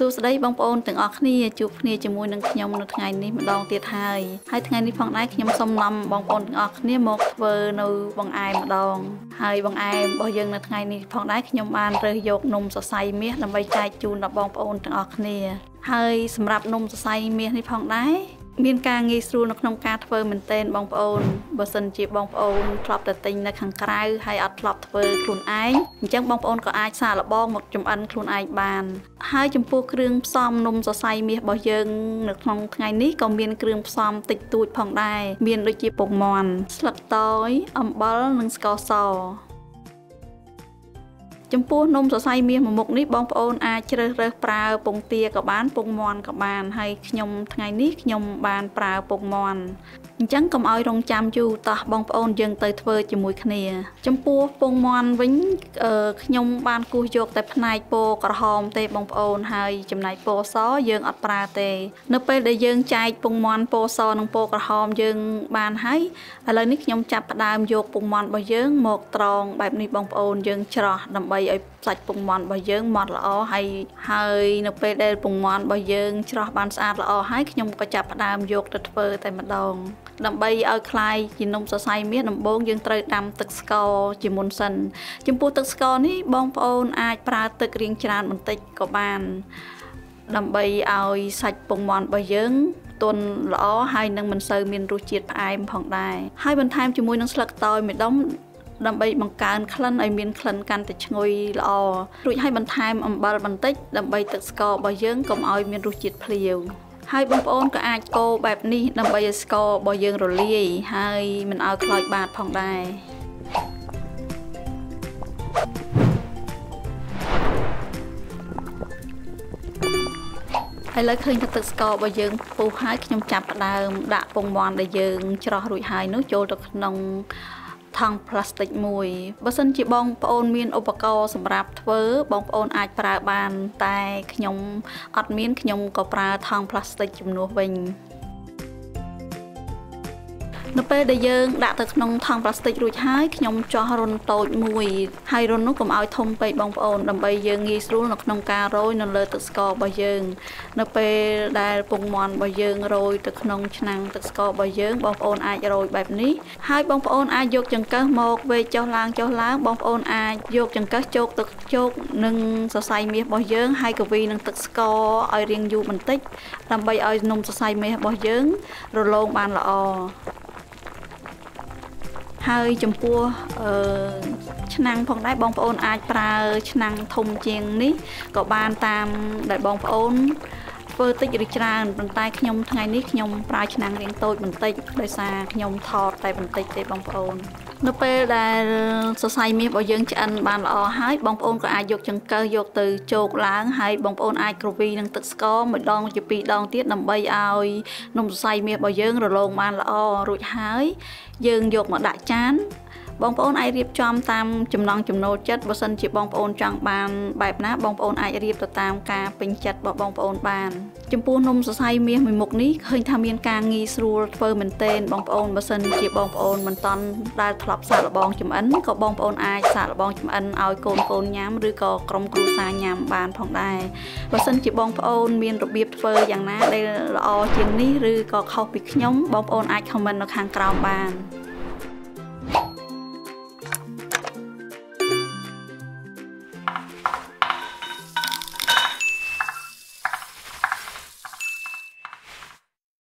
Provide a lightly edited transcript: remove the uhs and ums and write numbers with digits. Số đấy bông bồn từng ở kia chụp kia chỉ muốn nhom một ngày ní một đòn tiệt hài hai ngày ní phòng này nhom xong năm bông bồn từng ở kia một vợ nữ bằng ai một đòn hai bằng ai bao giờ một ngày ní phòng này nhom ăn rồi dọc nôm sờ say miết làm vay chai chun là bông bồn từng ở kia hai sầm rạp nôm sờ say miết ní phòng này miền ca nghi sưu nó không cá thơ mình tên bông bồn bờ sân chỉ bông bồn lọp tờ tình là khẳng cay hay ắt lọp thơ khuôn ái chẳng bông bồn có ai xa là bông một chùm ăn khuôn ai bàn hai chùm phu kương xóm nôm so say miệt bao dân được không ngày ní còn miền kương xóm tịch tụi phòng đài miền đôi chỉ bông mòn sập tối âm bó nâng cao sò chấm pua nôm sò say miên một mục nít bong phôn ai chơi rơ prau bông tia cả bán bông mòn cả bàn hay nhom ngày nít nhom bàn prau bông mòn chẳng cầm ai rong chạm du ta bong phôn dần tới thưa chỉ mùi khné chấm pua bông mòn vĩnh nhom bàn cua dọc tại này po cả hòm tê bong phôn hay chấm này po xó dần ở prau tê nấp bên để dần chạy bông mòn po xó nông po cả hòm dần bàn hay lời nít nhom chạp đam dọc bông mòn bao dần một tròn bài nít bong phôn dần trò đầm bay ấy sạch bông mòn bao dần mọt lọ hay hay nấp bên để bông mòn bao dần trò bàn xa lọ hay nhom có chạp đam dọc đất phơi tại mặt đồng đầm bay ở khai chỉ nông sơ say miết đầm bông dần trời đầm tực sco chỉ muốn sần chỉ muốn tực sco ní bông phôn ai pra tực riêng tràn một tịch có bàn đầm bay ơi sạch bông mòn bao dần tuần lọ hay nâng mình sờ miền ruột chiết ai phòng đài hai bên tham chỉ muốn nâng sạc tòi mình đóng đầm bay bằng càn khăn ai miền khăn càn tịch ngồi lọ ruột hai bên tham âm ba bên tịch đầm bay tực sco bao dần cầm ơi miền ruột chiết phèo hai bông bồn có ai cô bẹp ní nằm bây giờ cô bao giờ rồi ly hai mình ở khơi bạt phòng đài hay lấy khơi thật cô bao giờ phù hai khi nhom chạp đào đã bông mòn để giờ cho rụi hai nước trôi được nông thang plastic mùi bớt sân chỉ bong phôn miên opaco sầm rạp thưa bong phôn ai pra bàn tai nhom ọt miên nhom có pra thang plastic chùm nô bình nó bây giờ dân đã thực nông thang plastic rồi hái nhom cho run tội mùi hay run nó cũng ao thông bay bong phôn đầm bây giờ nghi xuống nó nông cà rồi nó lơ tự sco bây giờ nó bây đài bông mòn bây giờ rồi thực nông năng tự sco bây giờ bong phôn ai rồi bẹp ní hai bong phôn ai vô chừng cá một về cho lang bong phôn ai vô chừng cá chốt tự chốt nâng sờ say miệt bây giờ hai cái vi nâng tự sco ai riêng du mình tích đầm bây ai nông sờ say miệt bây giờ rồi lon bàn là hơi chấm cua năng phòng đáy bong phôn ai pra năng thông chiên ní có ban tam đại bong phôn vơ tích được tràn bàn tay nhom ngày ní nhom pra năng riêng tôi mình tích đời xa nhom thọt tại mình tích để bong phôn nó pe là sơ say miếng bao dân cho anh bàn lò hái bong phôn có ai dột chân cơ dột từ chột láng hay bong phôn ai crovi đang tự sco mà đòn chụp bị đòn tiết nằm bay ai nông say miếng bao dân rồi lồn bàn lò rồi hái dân dột mà đã chán bong phôn ai riệp chom tam chùm non chùm nô chất bơ sân chỉ bong phôn trăng bàn bẹp ná bong phôn ai riệp tờ tam ca bình chặt bỏ bong phôn bàn chùm pua nông sơ say miếng mình mục ní hơi tham miên ca nghi sưu phơ mình tên bong phôn bơ sân chỉ bong phôn mình toàn đa lọp xả là bong chùm ấn có bong phôn ai xả là bong chùm ấn ao côn nhám rư cò crom cù xa nhám bàn phòng đài bơ sân chỉ bong phôn miên rồi biệp phơ rằng ná đây là o chiên ní rư cò khâu bị nhóm bong phôn ai không mình nó khang cào bàn